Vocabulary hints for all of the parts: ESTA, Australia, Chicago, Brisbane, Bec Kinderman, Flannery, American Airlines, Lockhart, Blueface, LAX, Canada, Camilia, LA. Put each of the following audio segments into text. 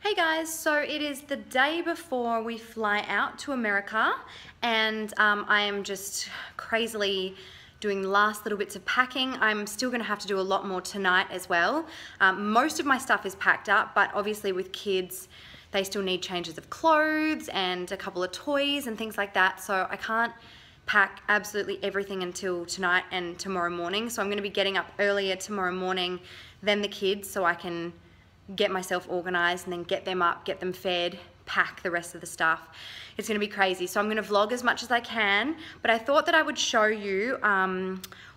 Hey guys, so it is the day before we fly out to America, and I am just crazily doing last little bits of packing. I'm still gonna have to do a lot more tonight as well. Most of my stuff is packed up, but obviously with kids, they still need changes of clothes and a couple of toys and things like that, so I can't pack absolutely everything until tonight and tomorrow morning. So I'm gonna be getting up earlier tomorrow morning than the kids so I can get myself organized and then get them up, get them fed, pack the rest of the stuff. It's gonna be crazy. So I'm gonna vlog as much as I can, but I thought that I would show you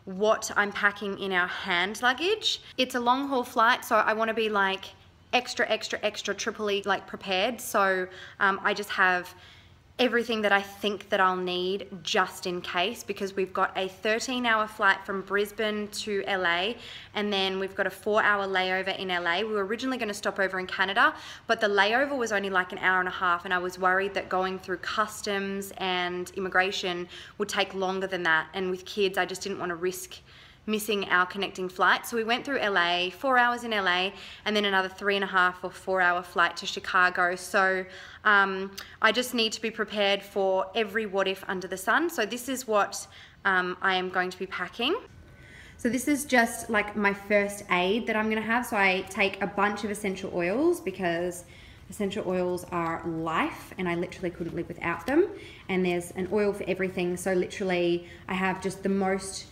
what I'm packing in our hand luggage. It's a long haul flight, so I wanna be like extra triply like prepared. So I just have everything that I think that I'll need just in case, because we've got a 13-hour flight from Brisbane to LA, and then we've got a 4-hour layover in LA. We were originally going to stop over in Canada, but the layover was only like an hour and a half, and I was worried that going through customs and immigration would take longer than that, and with kids I just didn't want to risk missing our connecting flight. So we went through LA, 4 hours in LA, and then another 3.5 or 4 hour flight to Chicago. So I just need to be prepared for every what if under the sun. So this is what I am going to be packing. So this is just like my first aid that I'm gonna have. So I take a bunch of essential oils because essential oils are life, and I literally couldn't live without them. And there's an oil for everything. So literally I have just the most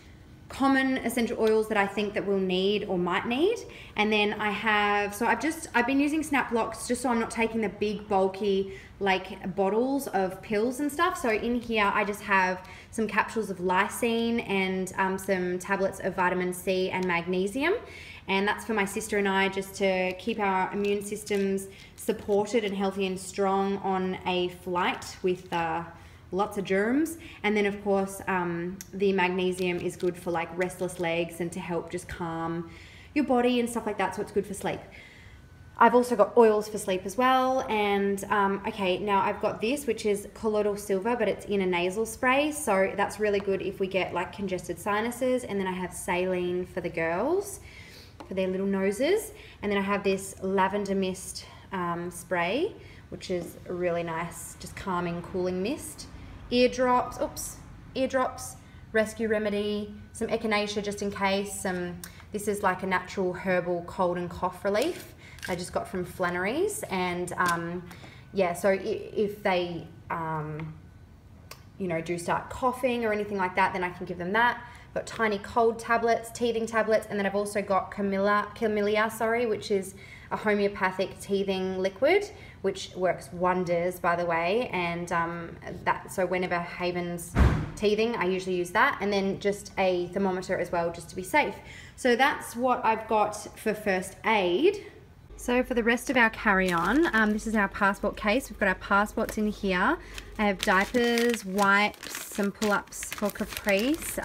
common essential oils that I think that we'll need or might need. And then I have, so I've been using snap locks just so I'm not taking the big bulky like bottles of pills and stuff. So in here I just have some capsules of lysine and some tablets of vitamin C and magnesium, and that's for my sister and I, just to keep our immune systems supported and healthy and strong on a flight with lots of germs. And then of course the magnesium is good for like restless legs and to help just calm your body and stuff like that, so it's good for sleep. I've also got oils for sleep as well. And okay, now I've got this, which is colloidal silver, but it's in a nasal spray, so that's really good if we get like congested sinuses. And then I have saline for the girls for their little noses, and then I have this lavender mist spray, which is really nice, just calming, cooling mist. Eardrops, eardrops, rescue remedy, some echinacea just in case, this is like a natural herbal cold and cough relief I just got from Flannery's. And yeah, so if they you know, do start coughing or anything like that, then I can give them that. I've got tiny cold tablets, teething tablets, and then I've also got Camilia, sorry, which is a homeopathic teething liquid, which works wonders, by the way. And so whenever Haven's teething, I usually use that. And then just a thermometer as well, just to be safe. So that's what I've got for first aid. So for the rest of our carry-on, this is our passport case. We've got our passports in here. I have diapers, wipes, some pull-ups for Caprice.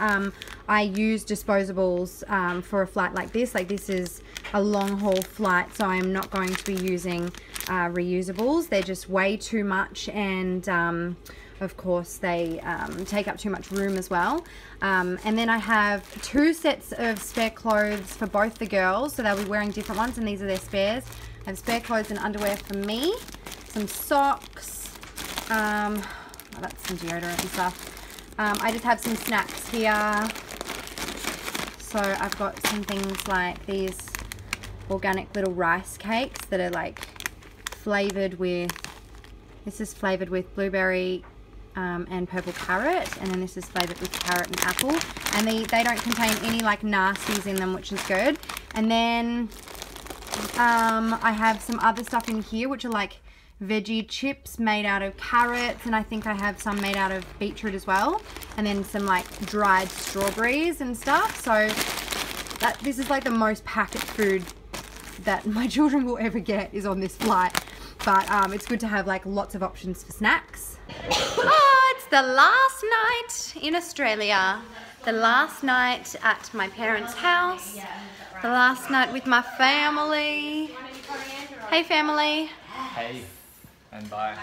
I use disposables for a flight like this. Like this is a long-haul flight, so I'm not going to be using reusables. They're just way too much, and of course they take up too much room as well. And then I have two sets of spare clothes for both the girls, so they'll be wearing different ones, and these are their spares. I have spare clothes and underwear for me, some socks, oh, that's some deodorant and stuff. I just have some snacks here. So I've got some things like these organic little rice cakes that are like flavored with, this is flavored with blueberry and purple carrot, and then this is flavoured with carrot and apple, and they don't contain any like nasties in them, which is good. And then I have some other stuff in here which are like veggie chips made out of carrots, and I think I have some made out of beetroot as well, and then some like dried strawberries and stuff. So that this is like the most packet food that my children will ever get is on this flight, but it's good to have like lots of options for snacks. Oh, it's the last night in Australia, the last night at my parents' house, the last night with my family. Hey family. Hey, and bye.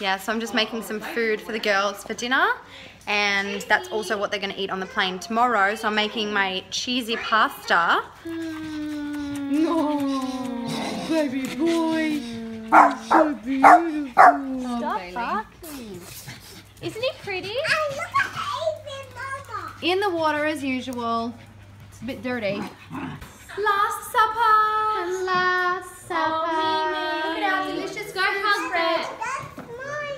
Yeah, so I'm just making some food for the girls for dinner, and that's also what they're going to eat on the plane tomorrow. So I'm making my cheesy pasta. No. baby boy. You're so beautiful. Stop barking. Isn't he pretty? I look at the in the water as usual. It's a bit dirty. Last supper. Last supper. Oh, look at our delicious goat's bread.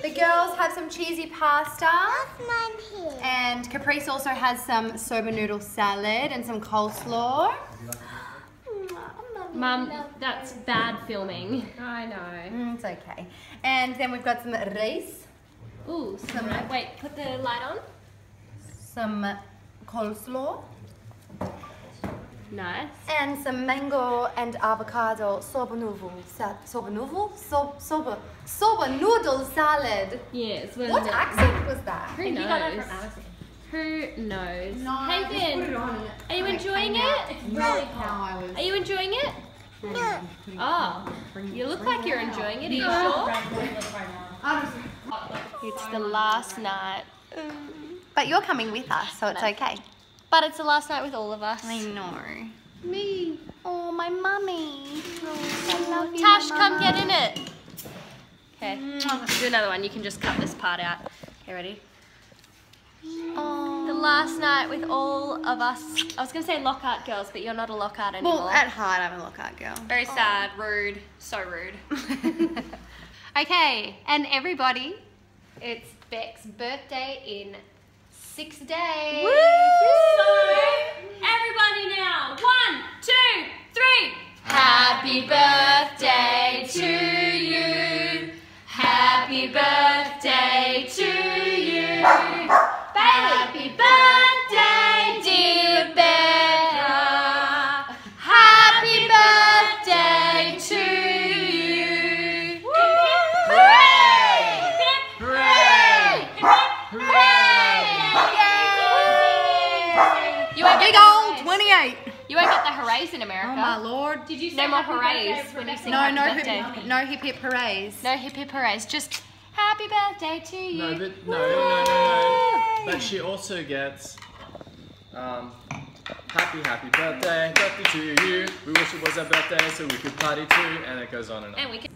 The girls have some cheesy pasta. That's mine here. And Caprice also has some soba noodle salad and some coleslaw. Mum, that's bad filming. I know. It's okay. And then we've got some rice. Ooh, some wait, put the light on. Some coleslaw. Nice. And some mango and avocado soba noodle soba noodle salad. Yes. What accent was that? Who knows? You got that from Alison. Who knows? No, hey Ben, are you enjoying it? No. Are you enjoying it? No. Oh, you look like you're enjoying it. Are you sure? It's the last night. But you're coming with us, so it's okay. But it's the last night with all of us. I know. Me. Oh, my mummy. Oh, I love you, Tash, come get in it. Okay, do another one. You can just cut this part out. Okay, ready? Oh. The last night with all of us. I was going to say Lockhart girls, but you're not a Lockhart anymore. Well, at heart, I'm a Lockhart girl. Very sad, rude, so rude. Okay, and everybody, it's Beck's birthday in 6 days. Woo! So, everybody now, 1, 2, 3. Happy birthday to you. Happy birthday to you. Happy birthday, dear Becca. Happy birthday to you. Woo! Hooray! Hooray! Hooray! Yay! You won't big old 28. You won't get the hoorays in America. Oh my lord! Did you say no more hoorays when you sing happy birthday? No hip hip hoorays. No hip hip hoorays. Just happy birthday to you. No, but no. But she also gets happy birthday, happy to you. We wish it was our birthday so we could party too, and it goes on and on. And we can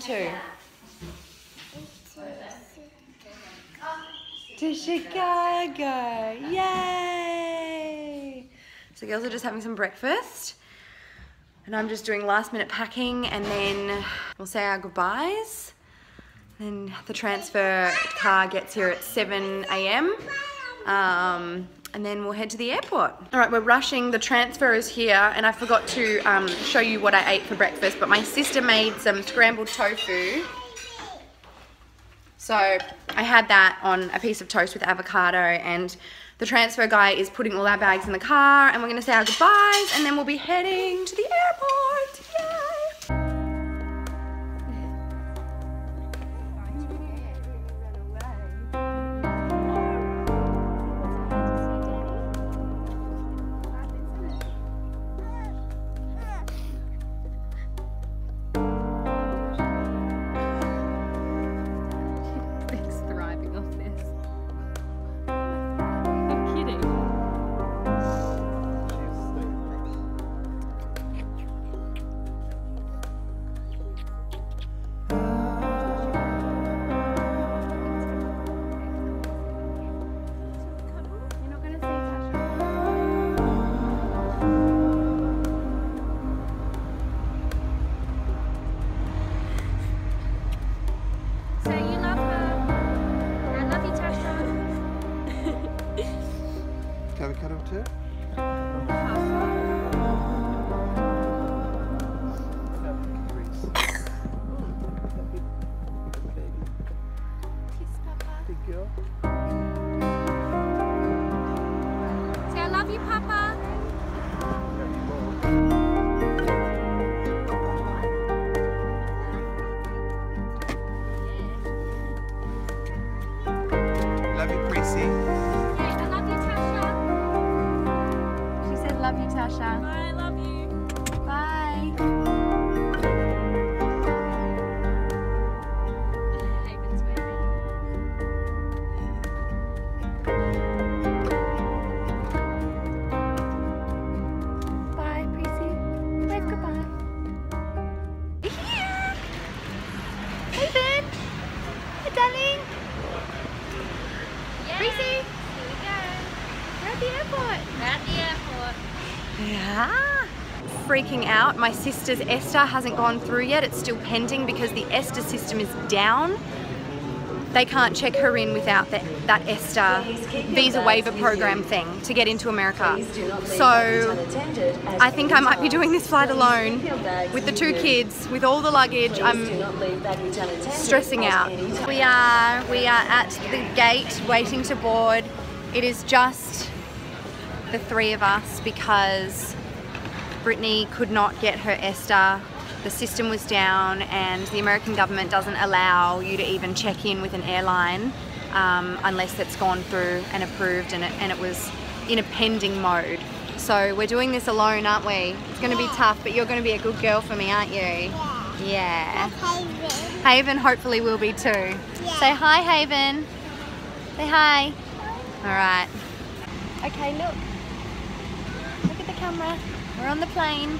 to? To Chicago. Yay! So girls are just having some breakfast and I'm just doing last minute packing, and then we'll say our goodbyes. Then the transfer car gets here at 7 AM and then we'll head to the airport. All right, we're rushing. The transfer is here, and I forgot to show you what I ate for breakfast, but my sister made some scrambled tofu. So I had that on a piece of toast with avocado, and the transfer guy is putting all our bags in the car, and we're gonna say our goodbyes, and then we'll be heading to the airport. you. Say I love you, Papa. Love you, Prissy. Hey, I love you, Tasha. She said love you, Tasha. I love you. Bye. Yeah. Freaking out. My sister's ESTA hasn't gone through yet. It's still pending because the ESTA system is down. They can't check her in without that ESTA visa waiver program thing to get into America. So I think I might be doing this flight alone with the two kids, with all the luggage. I'm stressing out. We are at the gate waiting to board. It is just the three of us because Brittany could not get her ESTA. The system was down and the American government doesn't allow you to even check in with an airline unless it's gone through and approved, and it was in a pending mode. So we're doing this alone, aren't we? It's going to be tough, but you're going to be a good girl for me, aren't you? Yeah. Haven. Haven hopefully will be too. Yeah. Say hi, Haven. Say hi. Alright. Okay, look. Look at the camera. We're on the plane.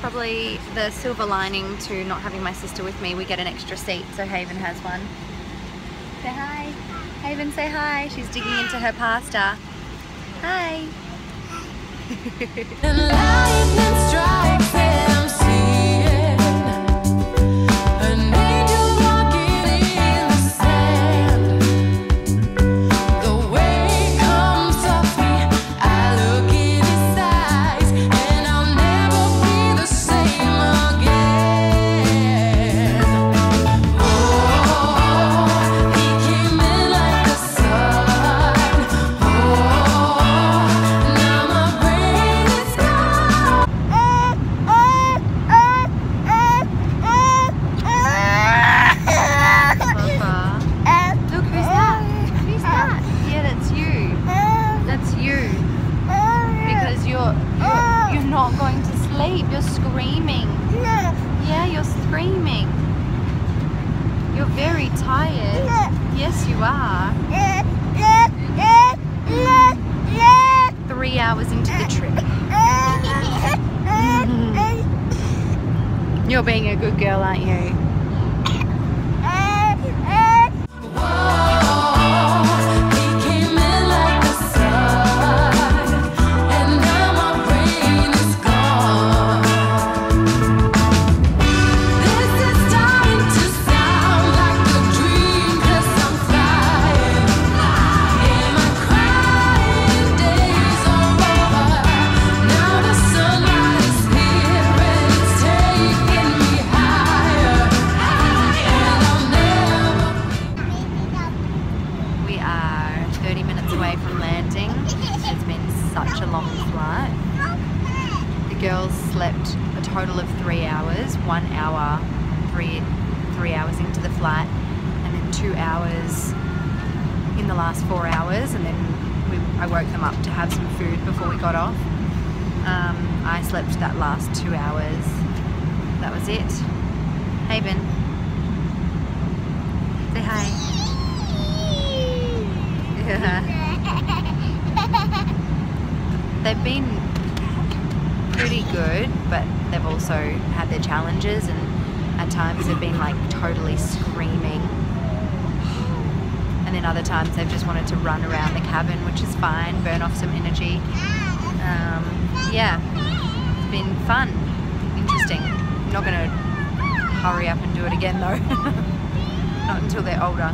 Probably the silver lining to not having my sister with me. We get an extra seat, so Haven has one. Say hi. Haven, say hi. She's digging into her pasta. Hi. The lightning strikes and I'm seeing an angel walking in the sand. The way it comes off me, I look in his eyes and I'll never be the same again. Oh, he came in like the sun. Oh, now my brain is gone. Papa. Look, who's that? Who's that? Yeah, that's you. That's you. Because you're not going to sleep. You're screaming. Yeah, you're screaming. You're very tired. Yes, you are. 3 hours into the trip. You're being a good girl, aren't you? Last 4 hours, and then I woke them up to have some food before we got off. I slept that last 2 hours. That was it. Haven, say hi. Yeah. They've been pretty good, but they've also had their challenges, and at times they've been like totally screaming. And then other times they've just wanted to run around the cabin, which is fine, burn off some energy. Yeah, it's been fun, interesting. I'm not going to hurry up and do it again though. Not until they're older.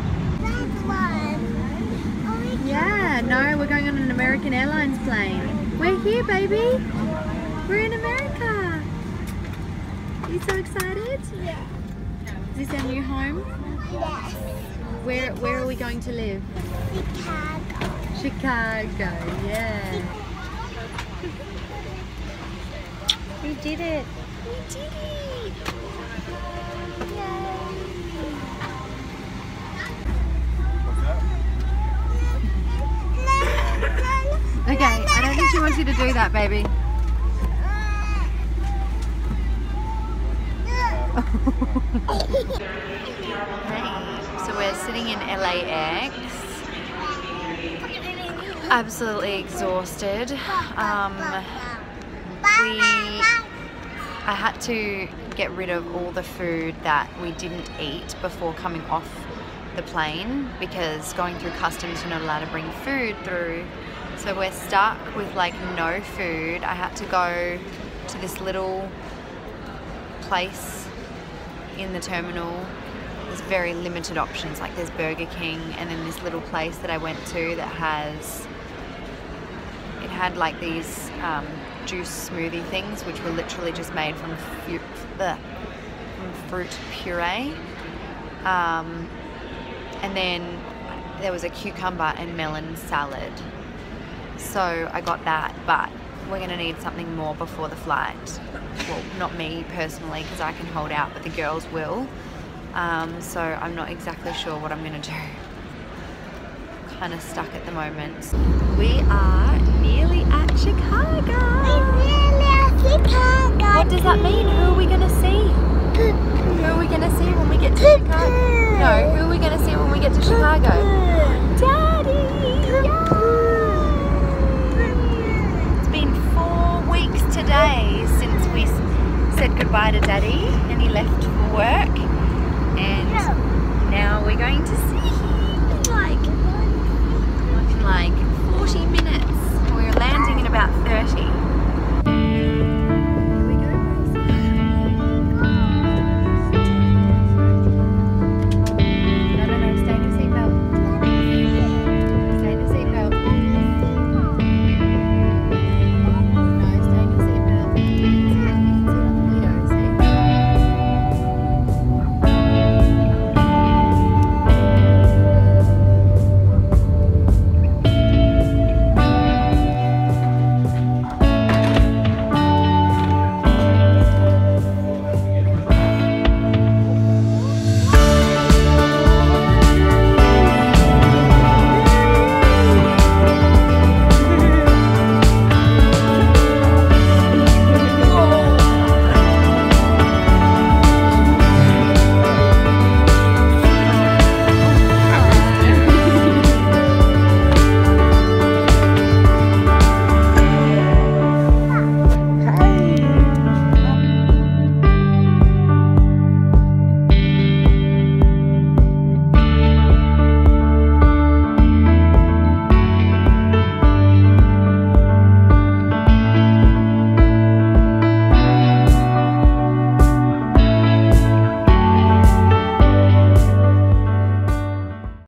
Yeah, no, we're going on an American Airlines plane. We're here, baby. We're in America. Are you so excited? Yeah. Is this our new home? Yes. Where are we going to live? Chicago. Chicago, yeah. We did it. We did it. Yay. Okay, I don't think she wants you to do that, baby. Hey, so we're sitting in LAX, absolutely exhausted. I had to get rid of all the food that we didn't eat before coming off the plane because going through customs you're not allowed to bring food through. So we're stuck with like no food. I had to go to this little place in the terminal. There's very limited options, like there's Burger King and then this little place that I went to that has, it had like these juice smoothie things which were literally just made from fruit puree. And then there was a cucumber and melon salad. So I got that, but we're gonna need something more before the flight. Well, not me personally, because I can hold out, but the girls will. So I'm not exactly sure what I'm gonna do. Kind of stuck at the moment. We are nearly at Chicago. We're nearly at Chicago. What does that mean? Who are we gonna see? Who are we gonna see when we get to Chicago? No, who are we gonna see when we get to Chicago? Daddy! Yeah. It's been 4 weeks today since we said goodbye to Daddy and he left for work, and now we're going to see